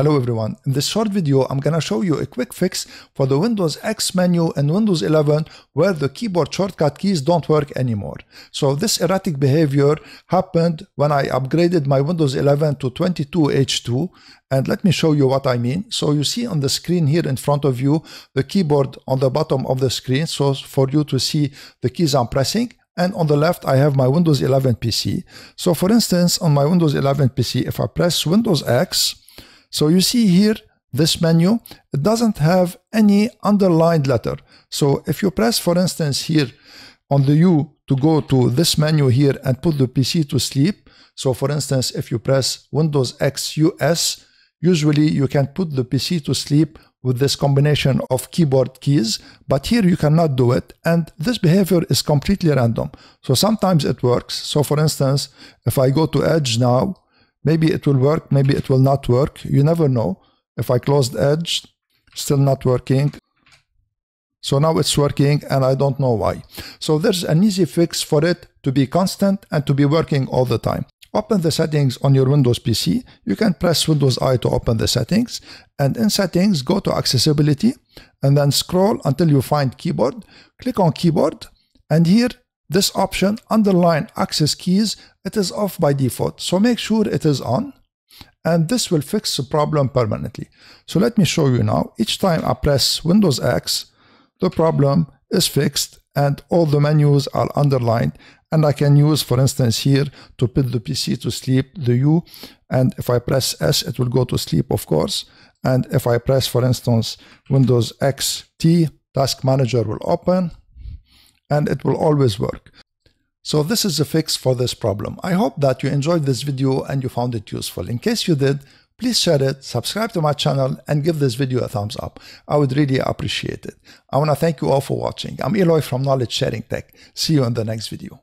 Hello everyone, in this short video I'm gonna show you a quick fix for the Windows X menu in Windows 11 where the keyboard shortcut keys don't work anymore. So this erratic behavior happened when I upgraded my Windows 11 to 22H2, and let me show you what I mean. So you see on the screen here in front of you the keyboard on the bottom of the screen, so for you to see the keys I'm pressing. And on the left, I have my Windows 11 PC. So for instance, on my Windows 11 PC, if I press Windows X, so you see here, this menu, it doesn't have any underlined letter. So if you press, for instance, here on the U to go to this menu here and put the PC to sleep. So for instance, if you press Windows X US, usually you can put the PC to sleep with this combination of keyboard keys, but here you cannot do it, and this behavior is completely random. So sometimes it works. So for instance, if I go to Edge now, maybe it will work, maybe it will not work, you never know. If I closed Edge, still not working. So now it's working and I don't know why. So there's an easy fix for it to be constant and to be working all the time. Open the settings on your Windows PC. You can press Windows I to open the settings, and in settings go to accessibility and then scroll until you find keyboard. Click on keyboard, and here this option, underline access keys, it is off by default, so make sure it is on, and this will fix the problem permanently. So let me show you now. Each time I press Windows X, the problem is fixed and all the menus are underlined, and I can use, for instance, here to put the PC to sleep, the U, and if I press S, it will go to sleep, of course. And if I press, for instance, Windows XT, Task Manager will open, and it will always work. So this is a fix for this problem. I hope that you enjoyed this video and you found it useful. In case you did, please share it, subscribe to my channel, and give this video a thumbs up. I would really appreciate it. I want to thank you all for watching. I'm Eloy from Knowledge Sharing Tech. See you in the next video.